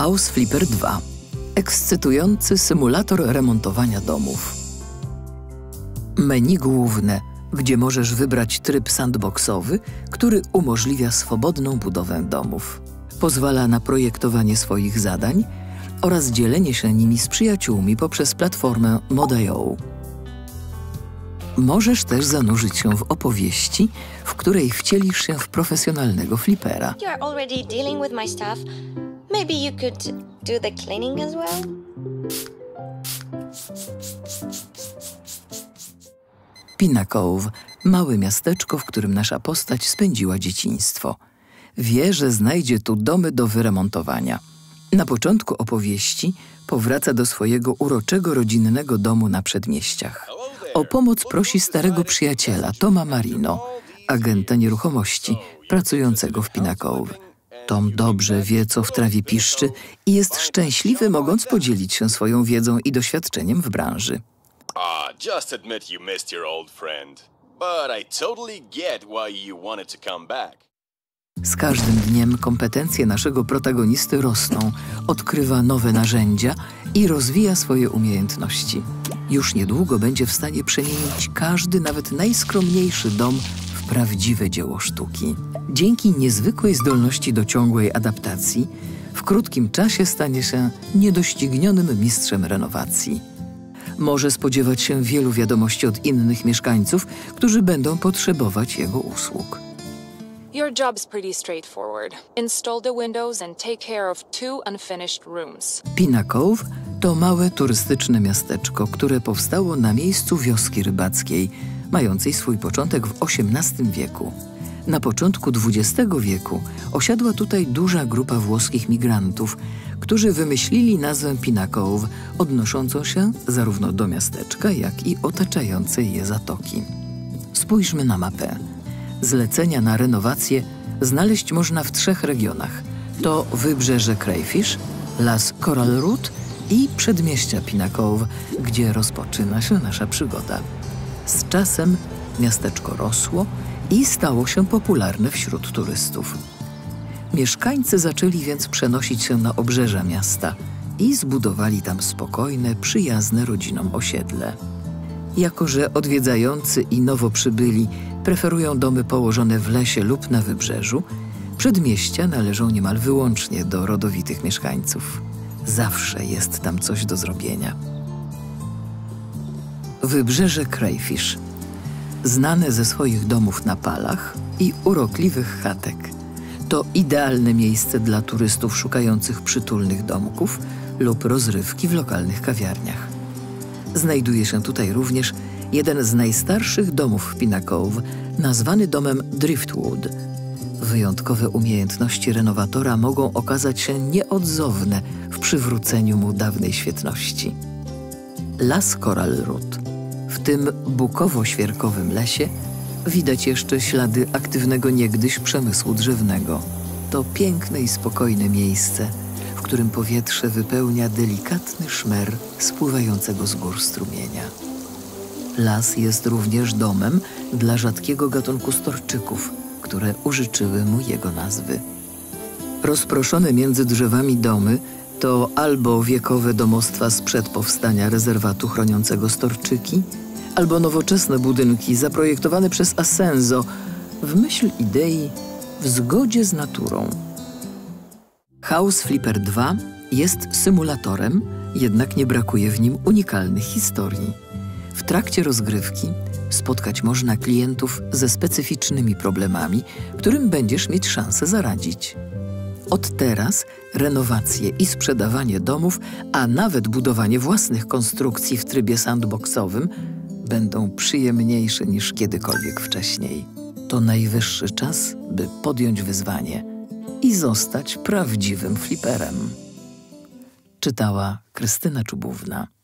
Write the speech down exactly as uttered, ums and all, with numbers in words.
House Flipper dwa. Ekscytujący symulator remontowania domów. Menu główne, gdzie możesz wybrać tryb sandboxowy, który umożliwia swobodną budowę domów. Pozwala na projektowanie swoich zadań oraz dzielenie się nimi z przyjaciółmi poprzez platformę mod kropka i o. Możesz też zanurzyć się w opowieści, w której wcielisz się w profesjonalnego flipera. Pinakołów, małe miasteczko, w którym nasza postać spędziła dzieciństwo. Wie, że znajdzie tu domy do wyremontowania. Na początku opowieści powraca do swojego uroczego rodzinnego domu na przedmieściach. O pomoc prosi starego przyjaciela, Toma Marino, agenta nieruchomości, pracującego w Pinakołów. Tom dobrze wie, co w trawie piszczy i jest szczęśliwy, mogąc podzielić się swoją wiedzą i doświadczeniem w branży. Ah, just admit you missed your old friend, but I totally get why you wanted to come back. Z każdym dniem kompetencje naszego protagonisty rosną, odkrywa nowe narzędzia i rozwija swoje umiejętności. Już niedługo będzie w stanie przemienić każdy, nawet najskromniejszy dom w prawdziwe dzieło sztuki. Dzięki niezwykłej zdolności do ciągłej adaptacji, w krótkim czasie stanie się niedoścignionym mistrzem renowacji. Może spodziewać się wielu wiadomości od innych mieszkańców, którzy będą potrzebować jego usług. Your job's pretty straightforward. Install the windows and take care of two unfinished rooms. Pinnacove to małe turystyczne miasteczko, które powstało na miejscu wioski rybackiej, mającej swój początek w osiemnastym wieku. Na początku dwudziestego wieku osiadła tutaj duża grupa włoskich migrantów, którzy wymyślili nazwę Pinnacove, odnoszącą się zarówno do miasteczka, jak i otaczającej je zatoki. Spójrzmy na mapę. Zlecenia na renowację znaleźć można w trzech regionach. To wybrzeże Krajfisz, las Coral Road i przedmieścia Pinakołów, gdzie rozpoczyna się nasza przygoda. Z czasem miasteczko rosło i stało się popularne wśród turystów. Mieszkańcy zaczęli więc przenosić się na obrzeża miasta i zbudowali tam spokojne, przyjazne rodzinom osiedle. Jako że odwiedzający i nowo przybyli preferują domy położone w lesie lub na wybrzeżu, przedmieścia należą niemal wyłącznie do rodowitych mieszkańców. Zawsze jest tam coś do zrobienia. Wybrzeże Krajfisz, znane ze swoich domów na palach i urokliwych chatek. To idealne miejsce dla turystów szukających przytulnych domków lub rozrywki w lokalnych kawiarniach. Znajduje się tutaj również jeden z najstarszych domów w Pinakołów, nazwany domem Driftwood. Wyjątkowe umiejętności renowatora mogą okazać się nieodzowne w przywróceniu mu dawnej świetności. Las Coral Road. W tym bukowo-świerkowym lesie widać jeszcze ślady aktywnego niegdyś przemysłu drzewnego. To piękne i spokojne miejsce, w którym powietrze wypełnia delikatny szmer spływającego z gór strumienia. Las jest również domem dla rzadkiego gatunku storczyków, które użyczyły mu jego nazwy. Rozproszone między drzewami domy to albo wiekowe domostwa sprzed powstania rezerwatu chroniącego storczyki, albo nowoczesne budynki zaprojektowane przez Asenzo w myśl idei w zgodzie z naturą. House Flipper dwa jest symulatorem, jednak nie brakuje w nim unikalnych historii. W trakcie rozgrywki spotkać można klientów ze specyficznymi problemami, którym będziesz mieć szansę zaradzić. Od teraz renowacje i sprzedawanie domów, a nawet budowanie własnych konstrukcji w trybie sandboxowym będą przyjemniejsze niż kiedykolwiek wcześniej. To najwyższy czas, by podjąć wyzwanie i zostać prawdziwym fliperem. Czytała Krystyna Czubówna.